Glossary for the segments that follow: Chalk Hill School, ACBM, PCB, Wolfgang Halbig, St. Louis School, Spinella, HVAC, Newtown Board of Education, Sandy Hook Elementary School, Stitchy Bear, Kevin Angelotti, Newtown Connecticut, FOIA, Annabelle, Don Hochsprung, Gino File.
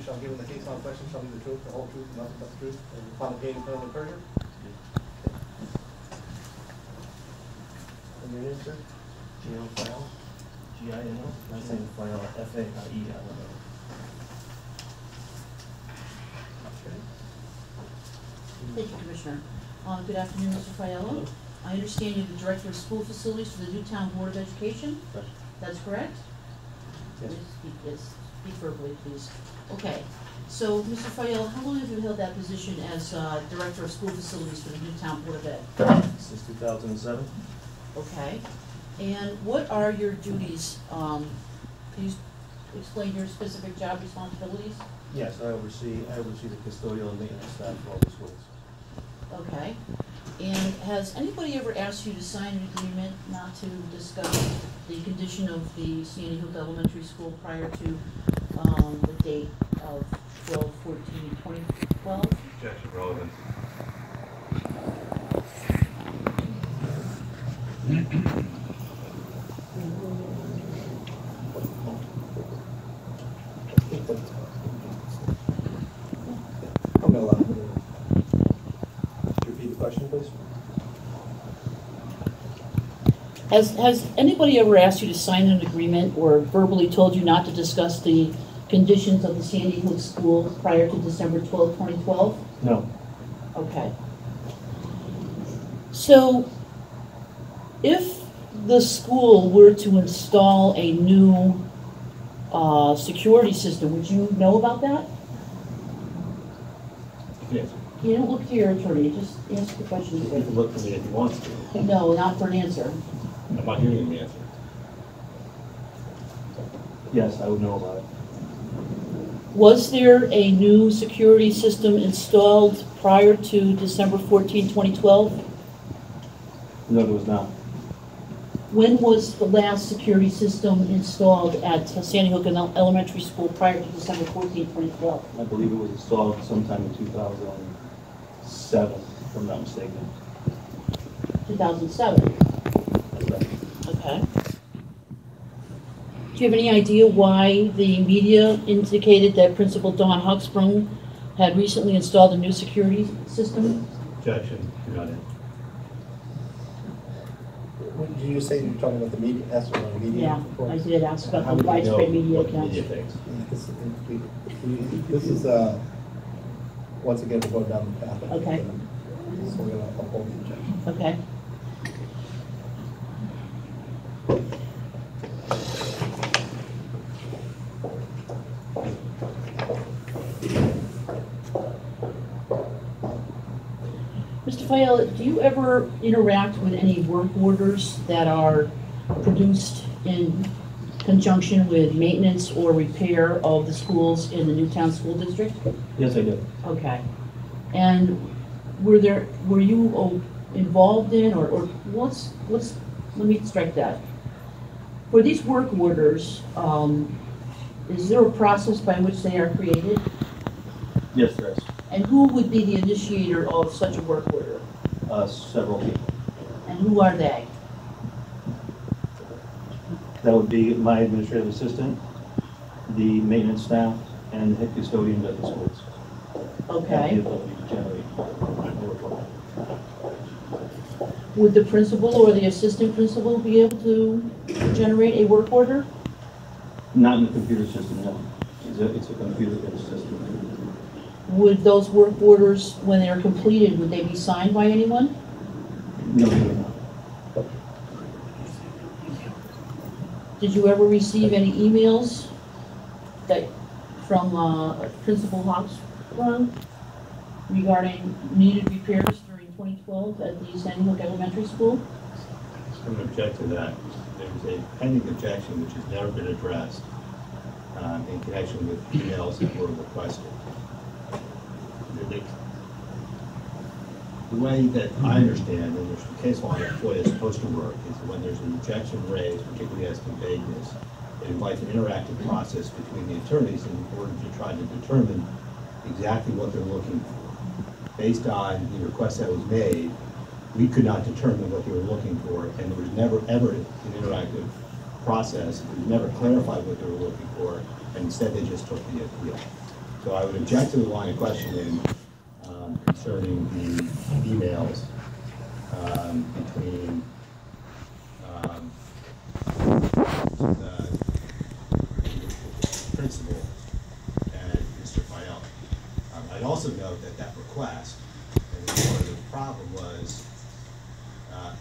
you shall give in the case on question shall be the truth, the whole truth, and nothing but the truth, and upon the pain and penalty of perjury. And your name, sir? Gino File. G-I-N-O. Last name File. F-A-I-E-L-O. Thank you, Commissioner. Good afternoon, Mr. Fiello. I understand you're the Director of School Facilities for the Newtown Board of Education? Yes. That's correct? Yes. Speak verbally, please. Okay. So, Mr. Fiello, how long have you held that position as Director of School Facilities for the Newtown Board of Ed? Since 2007. Okay. And what are your duties? Can you explain your specific job responsibilities? Yes, I oversee the custodial and maintenance staff for all the schools. Okay. And has anybody ever asked you to sign an agreement not to discuss the condition of the Sandy Hook Elementary School prior to the date of 12/14/2012? Objection relevant. Has anybody ever asked you to sign an agreement or verbally told you not to discuss the conditions of the Sandy Hook School prior to December 12, 2012? No. Okay. So, if the school were to install a new security system, would you know about that? Yes. You don't look to your attorney, just answer the question. You can look to me if you want to. No, not for an answer. I'm not hearing the answer. Yes, I would know about it. Was there a new security system installed prior to December 14, 2012? No, there was not. When was the last security system installed at Sandy Hook Elementary School prior to December 14, 2012? I believe it was installed sometime in 2007, if I'm not mistaken. 2007? Okay. Do you have any idea why the media indicated that Principal Don Huxbrun had recently installed a new security system? Objection. Got it. What did you say you were talking about the media? Asked about the media. Yeah, reports? I did ask about the widespread media accounts. This is once again to go down the path. Okay. So we're going to uphold the objection. Okay. Mr. Fayella, do you ever interact with any work orders that are produced in conjunction with maintenance or repair of the schools in the Newtown School District? Yes, I do. Okay. And were you involved in or let me strike that. For these work orders, is there a process by which they are created? Yes, there is. And who would be the initiator of such a work order? Several people. And who are they? That would be my administrative assistant, the maintenance staff, and the head custodian of the schools. Okay. And the ability to generate work. Would the principal or the assistant principal be able to generate a work order? Not in the computer system, no. It's a computer-based system. Would those work orders, when they are completed, would they be signed by anyone? No, they would not. Did you ever receive any emails that from Principal Hoxburn regarding needed repairs? 2012 at the Sandy Hook Elementary School? I'm going to object to that. There's a pending objection which has never been addressed in connection with emails that were requested. The way that I understand, and there's a case law that FOIA is supposed to work, is when there's an objection raised, particularly as to vagueness, it invites an interactive process between the attorneys in order to try to determine exactly what they're looking for. Based on the request that was made, we could not determine what they were looking for, and there was never ever an interactive process. It was never clarified what they were looking for, and instead they just took the appeal. So I would object to the line of questioning concerning the emails between the principal and Mr. Fiel. I'd also note that that request, and part of the problem was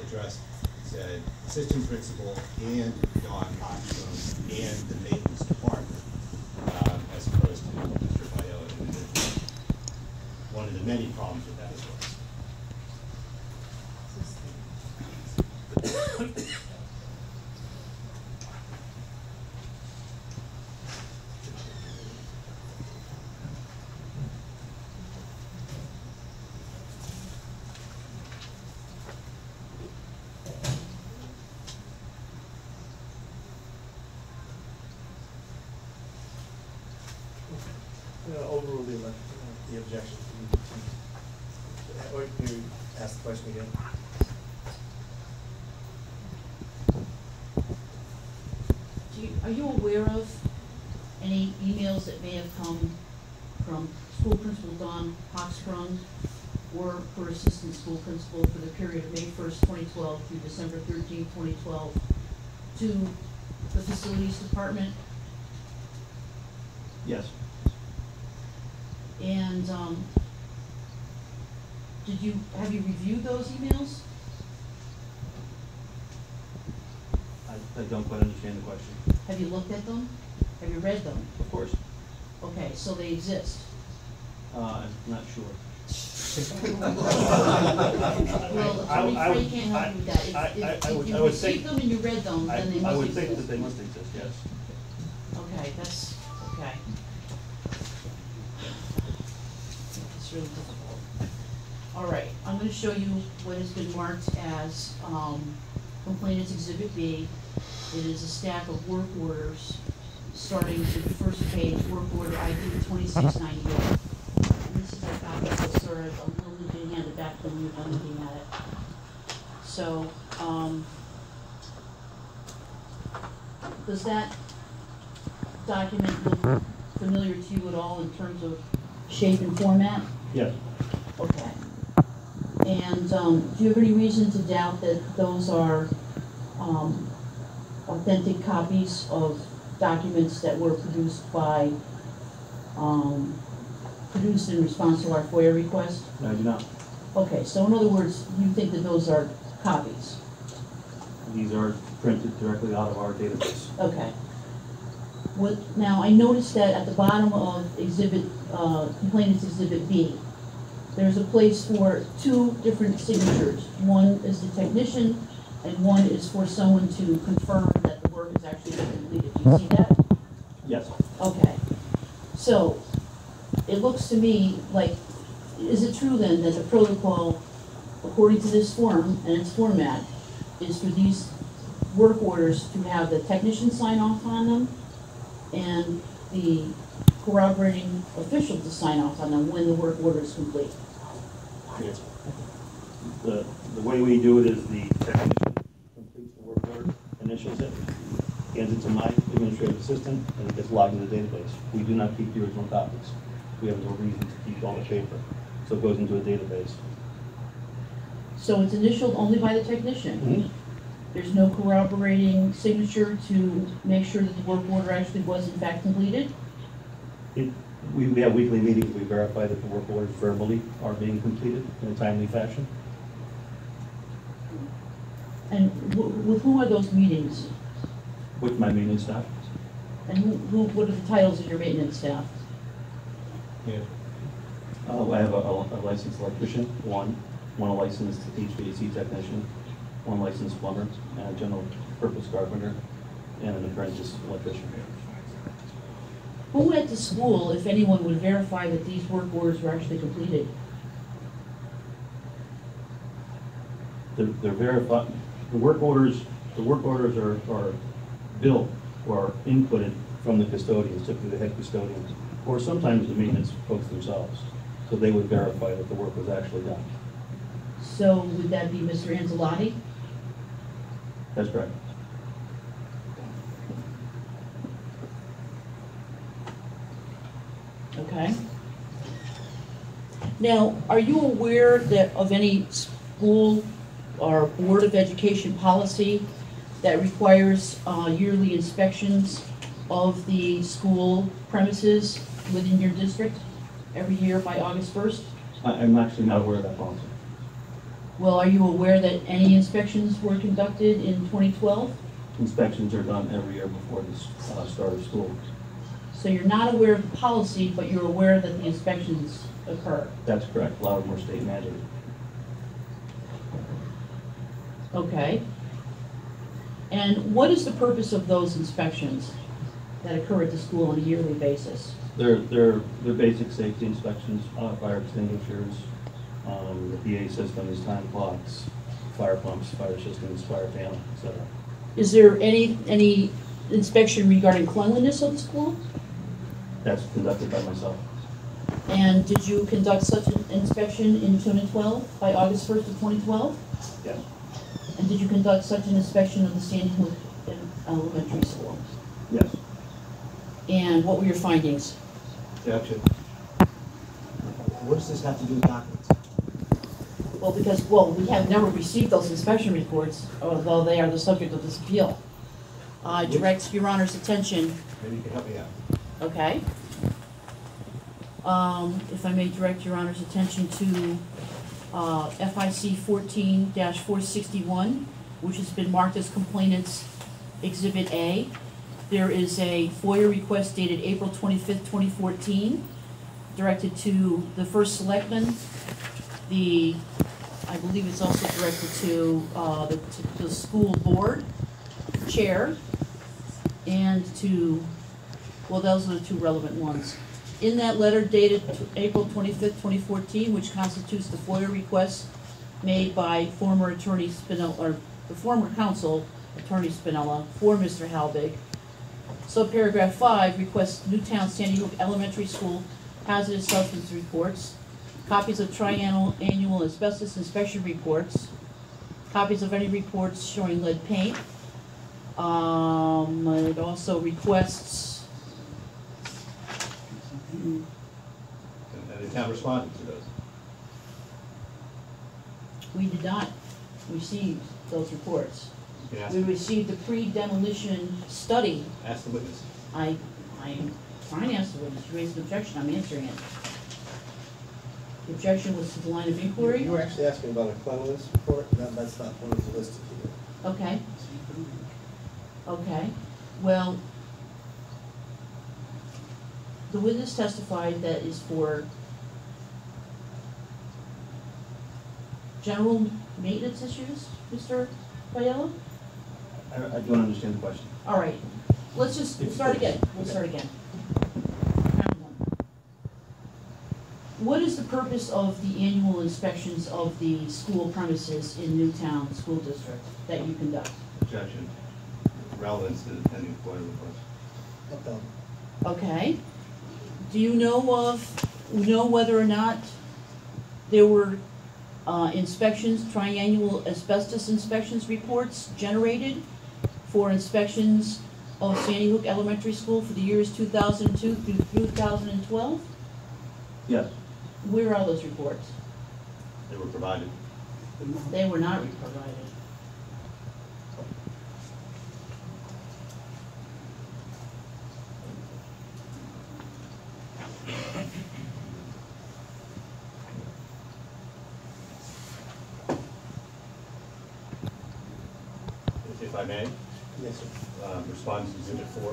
addressed, said assistant principal and Don Cox and the maintenance department, as opposed to Mr. Fiel individually. One of the many problems with that is well. Overrule the objection. Or can you ask the question again? Are you aware of any emails that may have come from School Principal Don Hochsprung or her Assistant School Principal for the period of May 1st, 2012 through December 13, 2012 to the Facilities Department? Yes. And have you reviewed those emails? I don't quite understand the question. Have you looked at them? Have you read them? Of course. Okay, so they exist. I'm not sure. Well, I would think them and you read them, then they must exist. I would think that they must exist, yes. Okay, that's okay. It's really difficult. All right, I'm going to show you what has been marked as Complainants Exhibit B. It is a stack of work orders, starting with the first page, work order ID 2698. And this is a copy of the survey. I'm only being handed back when you're done looking at it. So, does that document look familiar to you at all in terms of shape and format? Yes. Okay. And do you have any reason to doubt that those are authentic copies of documents that were produced by, produced in response to our FOIA request? No, I do not. Okay, so in other words, you think that those are copies? These are printed directly out of our database. Okay. Now, I noticed that at the bottom of Exhibit, Complainants Exhibit B, there's a place for two different signatures. One is the technician, and one is for someone to confirm that the work has actually been completed. Do you see that? Yes. Okay. So, it looks to me like, is it true then that the protocol, according to this form and its format, is for these work orders to have the technician sign off on them and the corroborating official to sign off on them when the work order is complete? Yes. The way we do it is the technician completes the work order, initials it, hands it to my administrative assistant, and it gets logged into the database. We do not keep the original copies. We have no reason to keep all the paper. So it goes into a database. So it's initialed only by the technician? Mm-hmm. There's no corroborating signature to make sure that the work order actually was in fact completed? We have weekly meetings. We verify that the work orders verbally are being completed in a timely fashion. And with who are those meetings? With my maintenance staff. And what are the titles of your maintenance staff? Yeah. I have a licensed electrician, one licensed HVAC technician, one licensed plumber, and a general purpose carpenter, and an apprentice electrician. Who at the school, if anyone, would verify that these work orders were actually completed? The work orders are billed or inputted from the custodians, typically the head custodians, or sometimes the maintenance folks themselves. So they would verify that the work was actually done. So would that be Mr. Angelotti? That's correct. Okay. Now, are you aware that of any school or Board of Education policy that requires yearly inspections of the school premises within your district every year by August 1st? I'm actually not aware of that policy. Well, are you aware that any inspections were conducted in 2012? Inspections are done every year before the start of school. So you're not aware of the policy, but you're aware that the inspections occur? That's correct. Loudoun State Magic. Okay. And what is the purpose of those inspections that occur at the school on a yearly basis? They're basic safety inspections, fire extinguishers, the PA system is time clocks, fire pumps, fire systems, fire panel, etc. Is there any inspection regarding cleanliness of the school? That's conducted by myself. And did you conduct such an inspection in 2012, by August 1st of 2012? Yeah. And did you conduct such an inspection of the Sandy Hook Elementary School? Yes. And what were your findings? Gotcha. What does this have to do with documents? Well, because, well, we have never received those inspection reports, although they are the subject of this appeal. I direct Your Honor's attention. Maybe you can help me out. Okay. If I may direct Your Honor's attention to FIC 14-461, which has been marked as Complainant's Exhibit A. There is a FOIA request dated April 25th, 2014, directed to the first selectman, the, I believe it's also directed to the school board chair, and to, well, those are the two relevant ones. In that letter dated April 25th, 2014, which constitutes the FOIA request made by former attorney Spinella, or the former counsel, attorney Spinella, for Mr. Halbig. So paragraph 5 requests Newtown Sandy Hook Elementary School hazardous substance reports, copies of triennial annual asbestos inspection reports, copies of any reports showing lead paint. It also requests. And the town responded to those. We did not receive those reports. We received the pre-demolition study. Ask the witness. I'm trying to ask the witness. You raised an objection. I'm answering it. The objection was to the line of inquiry. You were actually asking about a cleanliness report. That's not one of the listed here. Okay. Okay. Well, the witness testified that is for general maintenance issues, Mr. Paiello? I don't understand the question. All right. Let's just start again. We'll start again. Round one. What is the purpose of the annual inspections of the school premises in Newtown School District that you conduct? Objection. Relevance to the pending FOIA request. Okay. Do you know whether or not there were inspections, triennial asbestos inspections reports generated for inspections of Sandy Hook Elementary School for the years 2002 through 2012? Yes. Where are those reports? They were provided. They were not provided. If I may, yes, sir. Response to Unit 4. And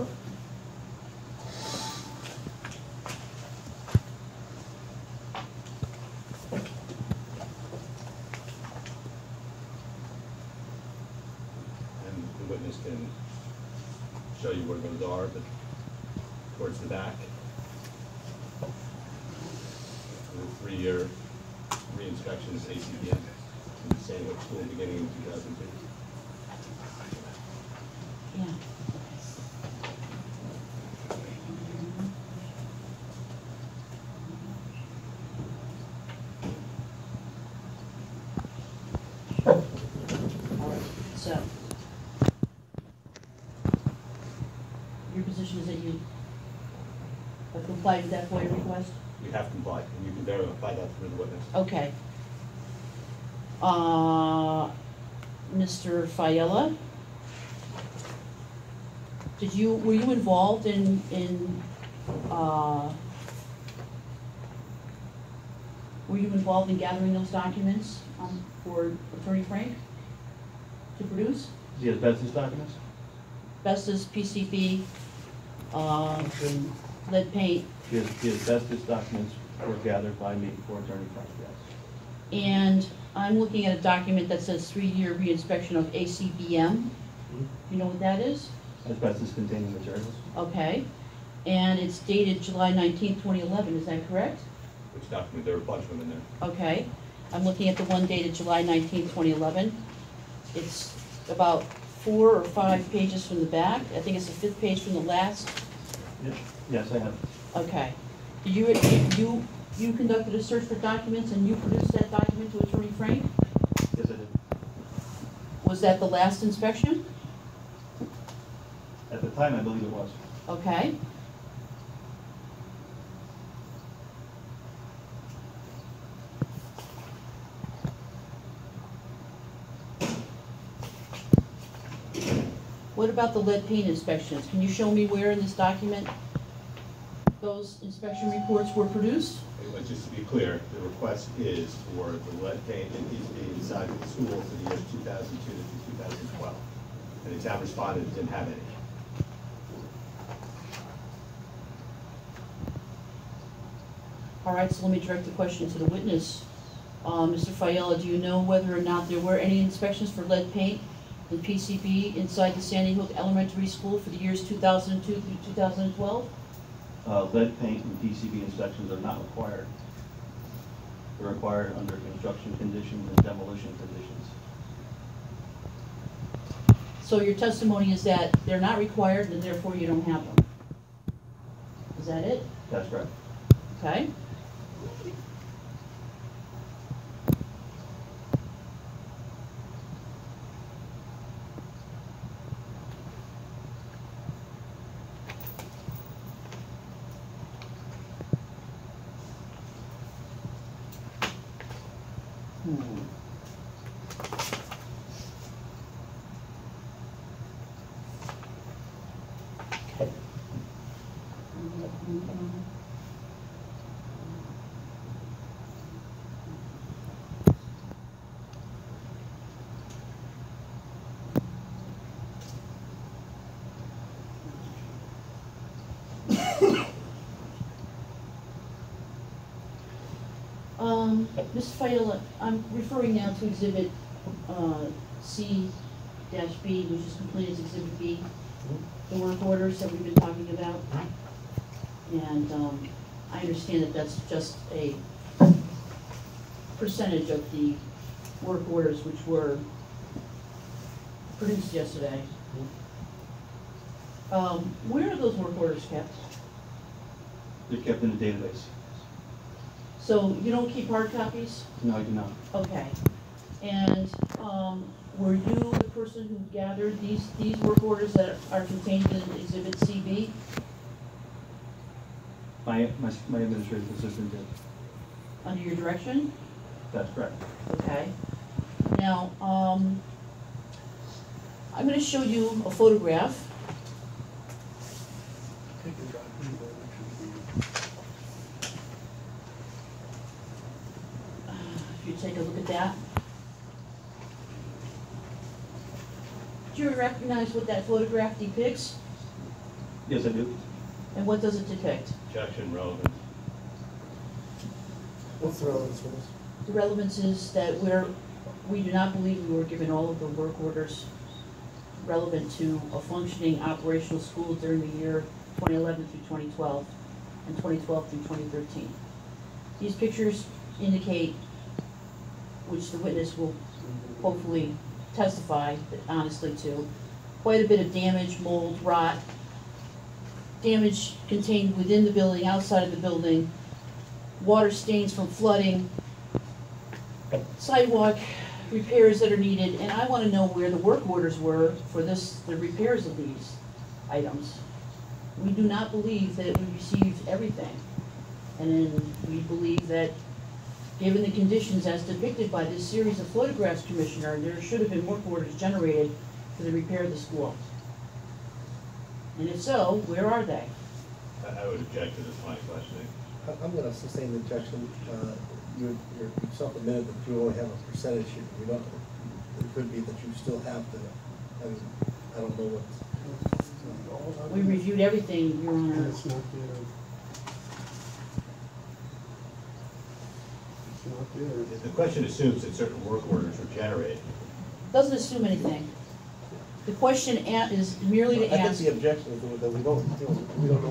the witness can show you where those are, but towards the back. The 3-year reinspection is ACBM in the St. Louis School beginning in 2002. Yeah. All right. So your position is that you have complied with that FOIA request? We have complied, and you can verify that through the witness. Okay. Mr. Fiella, were you involved in gathering those documents for Attorney Frank to produce? The asbestos documents? Asbestos, PCB, lead paint. The asbestos documents were gathered by me for Attorney Frank, yes. And I'm looking at a document that says 3-year reinspection of ACBM. Mm-hmm. You know what that is? Asbestos containing materials. Okay. And it's dated July 19, 2011, is that correct? Which document? There were a bunch of them in there. Okay. I'm looking at the one dated July 19, 2011. It's about 4 or 5 pages from the back. I think it's the 5th page from the last. Yes, I have. Okay. You conducted a search for documents and you produced that document to Attorney Frank? Yes, I did. Was that the last inspection? At the time, I believe it was. Okay. What about the lead paint inspections? Can you show me where in this document those inspection reports were produced? Just to be clear, the request is for the lead paint that needs to be inside of the school for the years 2002 to 2012. And the town respondent didn't have any. All right, so let me direct the question to the witness. Mr. Fiella, do you know whether or not there were any inspections for lead paint and PCB inside the Sandy Hook Elementary School for the years 2002 through 2012? Lead paint and PCB inspections are not required. They're required under construction conditions and demolition conditions. So your testimony is that they're not required and therefore you don't have them. Is that it? That's correct. Okay. Ms. Fiella, I'm referring now to Exhibit C-B, which is completed Exhibit B, the work orders that we've been talking about. And I understand that that's just a percentage of the work orders which were produced yesterday. Where are those work orders kept? They're kept in the database. So you don't keep hard copies? No, I do not. Okay. And were you the person who gathered these work orders that are contained in Exhibit CB? My administrative assistant did. Under your direction? That's correct. Okay. Now, I'm going to show you a photograph. Take a look at that. Do you recognize what that photograph depicts? Yes, I do. And what does it depict? Objection, relevance. What's the relevance? The relevance is that we do not believe we were given all of the work orders relevant to a functioning operational school during the year 2011 through 2012 and 2012 through 2013. These pictures indicate, which the witness will hopefully testify honestly to, quite a bit of damage, mold, rot, damage contained within the building, outside of the building, water stains from flooding, sidewalk repairs that are needed, and I want to know where the work orders were for the repairs of these items. we do not believe that we received everything. And we believe that given the conditions as depicted by this series of photographs, Commissioner, there should have been work orders generated for the repair of the school. And if so, where are they? I would object to this line of questioning. I'm going to sustain the objection. You yourself admitted that you only have a percentage here. You don't, it could be that you still have the, I mean, I don't know what. We reviewed everything, Your Honor. It's not there. It's not there. The question assumes that certain work orders are generated. Doesn't assume anything. The question is merely to ask. I think the objection is that we don't know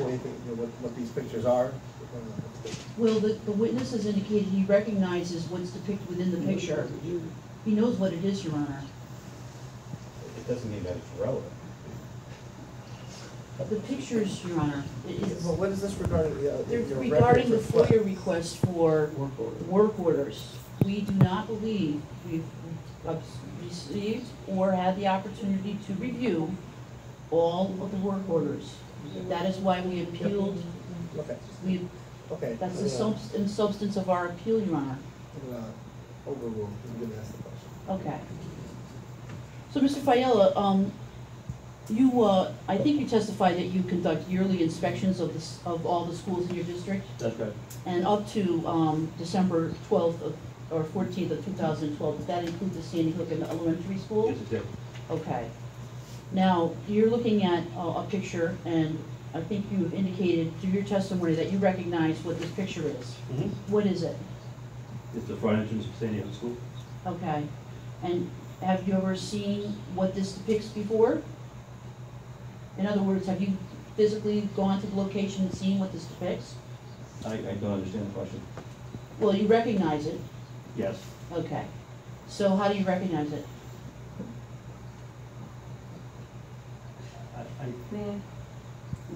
anything, you know, what these pictures are. Well, the witness has indicated he recognizes what's depicted within the picture. He knows what it is, Your Honor. It doesn't mean that it's relevant. The pictures, Your Honor. Well, what is this regarding? They're regarding the FOIA request for work orders. We do not believe we've received or had the opportunity to review all of the work orders. That is why we appealed. Okay. Okay. That's the substance of our appeal, Your Honor. Overruled. I'm going to ask the question. Okay. So, Mr. Fiala, I think you testified that you conduct yearly inspections of all the schools in your district. That's correct. And up to December 12th or 14th of 2012, does that include the Sandy Hook Elementary School? Yes, it did. Okay. Now, you're looking at a picture, and I think you've indicated through your testimony that you recognize what this picture is. Mm-hmm. What is it? It's the front entrance of Sandy Hook School. Okay. And have you ever seen what this depicts before? In other words, have you physically gone to the location and seen what this depicts? I don't understand the question. Well, you recognize it. Yes. Okay. So how do you recognize it? I think.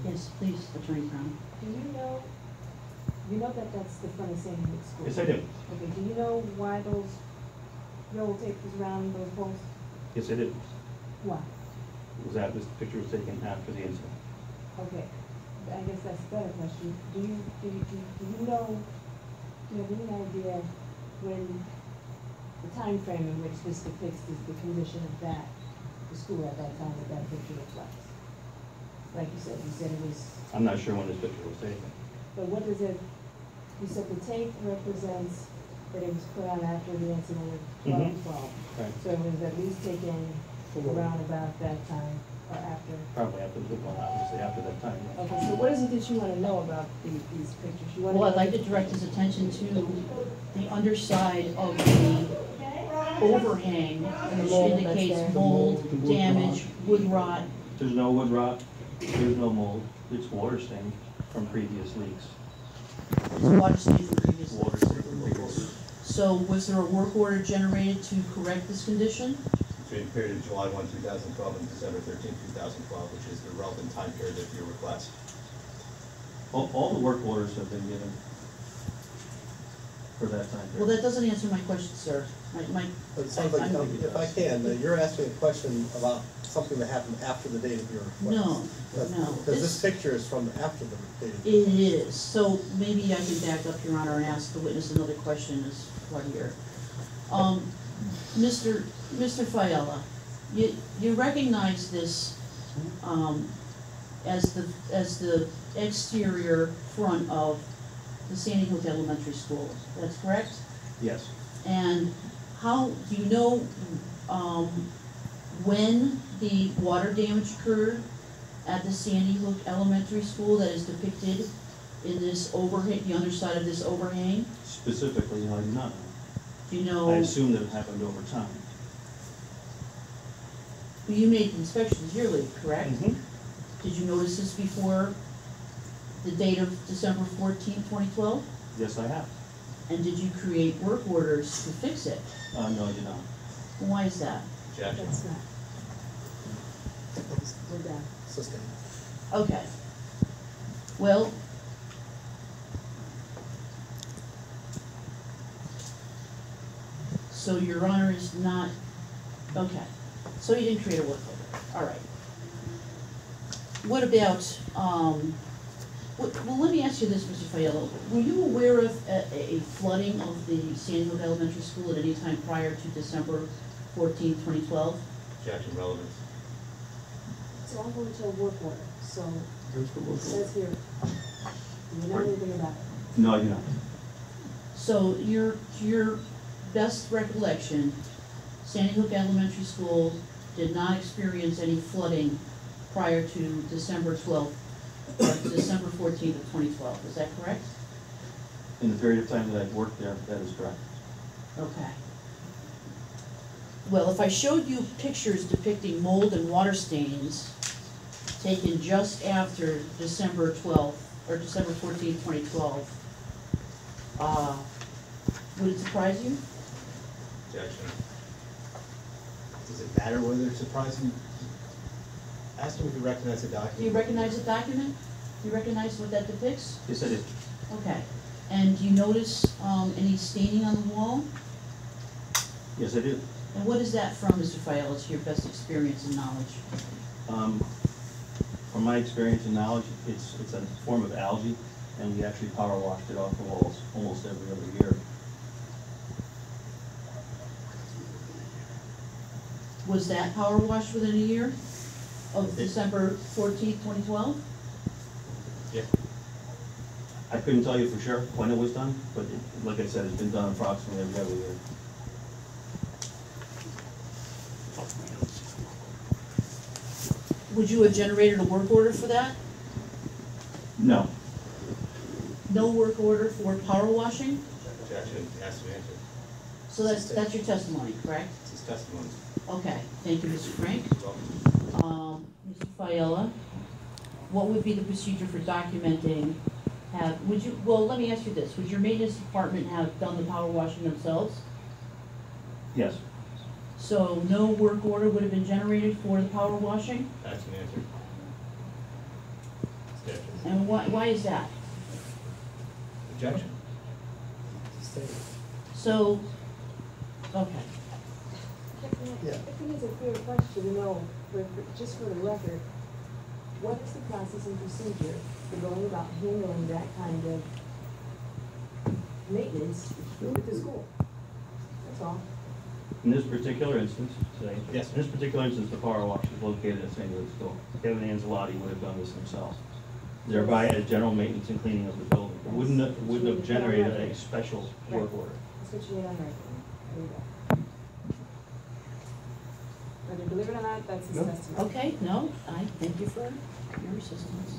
Yes, please, Attorney Brown. Do you know that that's the front of Sandy Hook School? Yes, I do. Okay, do you know why those yellow tape was round those holes? Yes, I do. Why? This picture was taken after the incident. Okay, I guess that's a better question. Do you have any idea when the time frame in which this depicts is the condition of the school at that time that that picture reflects? Like you said it was... I'm not sure when this picture was taken. But what does it... You said the tape represents that it was put on after the incident of 12-12. Mm-hmm. Right. So it was at least taken around about that time, or after? Probably after the one, obviously, after that time. Yeah. Okay, so what is it that you want to know about these pictures? You want to... Well, I'd like to direct his attention to the underside of the overhang, which indicates mold, damage, wood rot. There's no wood rot. There's no mold. It's water stained from previous leaks. Water stained from previous leaks. So was there a work order generated to correct this condition? Between the period of July 1, 2012 and December 13, 2012, which is the relevant time period of your request. All the work orders have been given for that time period. Well, that doesn't answer my question, sir. You're asking a question about something that happened after the date of your request. No. Because this picture is from after the date of your request. It is. So maybe I can back up, Your Honor, and ask the witness another question as right here. Mr. Fiala, you recognize this as the exterior front of the Sandy Hook Elementary School. That's correct? Yes. And how do you know when the water damage occurred at the Sandy Hook Elementary School that is depicted in this overhang, the underside of this overhang? Specifically, I do not know. You know, I assume that it happened over time. You made inspections yearly, correct? Mm-hmm. Did you notice this before the date of December 14, 2012? Yes, I have. And did you create work orders to fix it? No, I did not. Why is that? Objection. That's not. We're done. Sustained. Okay. Well, so Your Honor is not, okay. So you didn't create a work order. All right. What about, well, let me ask you this, Mr. Fiello. Were you aware of a flooding of the Sandy Hook Elementary School at any time prior to December 14, 2012? Objection, relevance. It's all going to a work order, so it says here. Do you know anything about it? No, I do not. So, your best recollection, Sandy Hook Elementary School did not experience any flooding prior to December 12th, December 14th of 2012. Is that correct? In the period of time that I've worked there, that is correct. Okay. Well, if I showed you pictures depicting mold and water stains taken just after December 12th or December 14th, 2012, would it surprise you? Objection. Does it matter whether it surprised me? Ask them if you recognize the document. Do you recognize the document? Do you recognize what that depicts? Yes, I do. Okay. And do you notice any staining on the wall? Yes, I do. And what is that from, Mr. Fiello, to your best experience and knowledge? From my experience and knowledge, it's a form of algae, and we actually power washed it off the walls almost every other year. Was that power washed within a year? Of December 14th, 2012? Yeah. I couldn't tell you for sure when it was done, but it, like I said, it's been done approximately every other year. Would you have generated a work order for that? No. No work order for power washing? So that's your testimony, correct? It's his testimony. Okay. Thank you, Mr. Frank. Mr. Fiello, what would be the procedure for documenting? Well, let me ask you this: would your maintenance department have done the power washing themselves? Yes. So no work order would have been generated for the power washing? That's an answer. Objection. And why is that? Objection. So, okay. Yeah. I think it's a fair question, you know. Just for the record, what is the process and procedure for going about handling that kind of maintenance with the school? That's all. In this particular instance, today, yes, in this particular instance, the power wash is located at St. Louis School. Kevin Angelotti would have done this themselves, thereby as general maintenance and cleaning of the building. It wouldn't have generated a special work order. That's what you need on record. There you go. Whether you believe it or not, that's his testimony. Okay, no, I thank you for your assistance.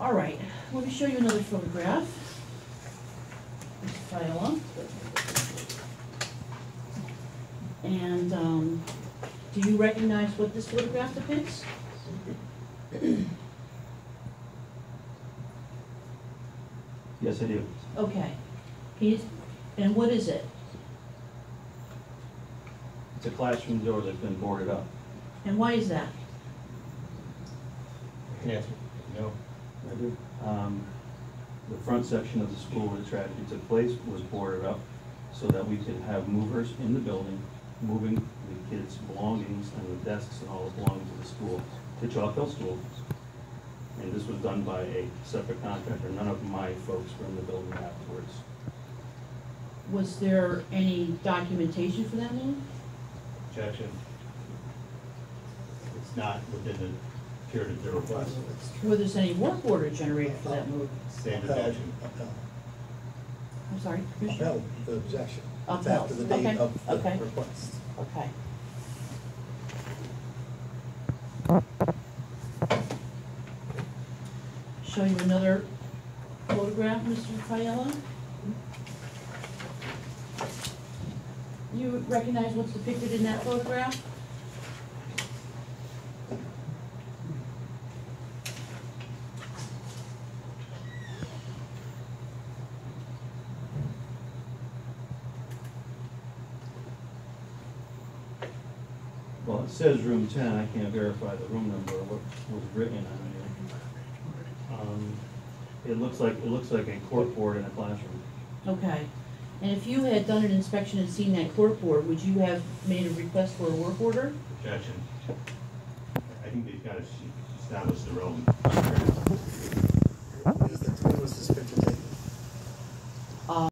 All right, let me show you another photograph. Mr. Fiello. And do you recognize what this photograph depicts? Yes, I do. Okay. And what is it? The classroom door that's been boarded up. And why is that? Yes. No. I do. The front section of the school where the tragedy took place was boarded up so that we could have movers in the building moving the kids' belongings and the desks and all the belongings of the school to Chalk Hill School. And this was done by a separate contractor. None of my folks were in the building afterwards. Was there any documentation for that move? Objection. It's not within the period of the request. Were there any work order generated for that move? Standard objection. I'm sorry, Commissioner? Upheld the objection. Upheld. After the date of the request. Okay. Show you another photograph, Mr. Fiello. You recognize what's depicted in that photograph? Well, it says room 10. I can't verify the room number or what was written on it. It looks like a cork board in a classroom. Okay. And if you had done an inspection and seen that cork board, would you have made a request for a work order? Objection. I think they've got to establish their own.